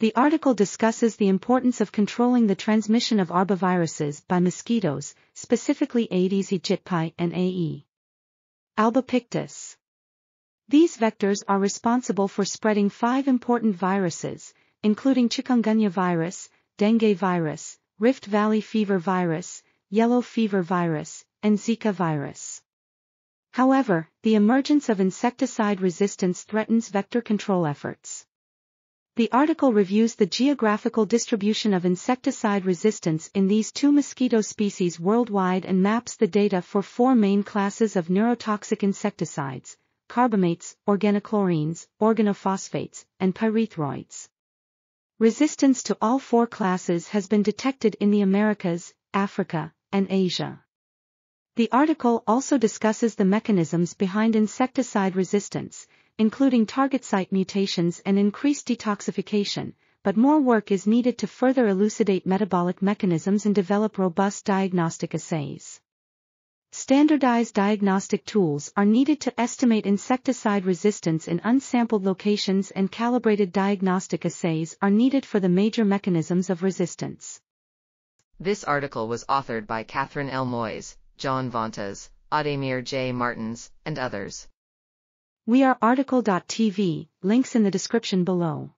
The article discusses the importance of controlling the transmission of arboviruses by mosquitoes, specifically Aedes aegypti and Ae. albopictus. These vectors are responsible for spreading 5 important viruses, including Chikungunya virus, Dengue virus, Rift Valley fever virus, Yellow fever virus, and Zika virus. However, the emergence of insecticide resistance threatens vector control efforts. The article reviews the geographical distribution of insecticide resistance in these 2 mosquito species worldwide and maps the data for 4 main classes of neurotoxic insecticides: carbamates, organochlorines, organophosphates, and pyrethroids. Resistance to all 4 classes has been detected in the Americas, Africa, and Asia. The article also discusses the mechanisms behind insecticide resistance, including target site mutations and increased detoxification, but more work is needed to further elucidate metabolic mechanisms and develop robust diagnostic assays. Standardized diagnostic tools are needed to estimate insecticide resistance in unsampled locations, and calibrated diagnostic assays are needed for the major mechanisms of resistance. This article was authored by Catherine L. Moyes, John Vontas, Ademir J. Martins, and others. We are RTCL.TV, links in the description below.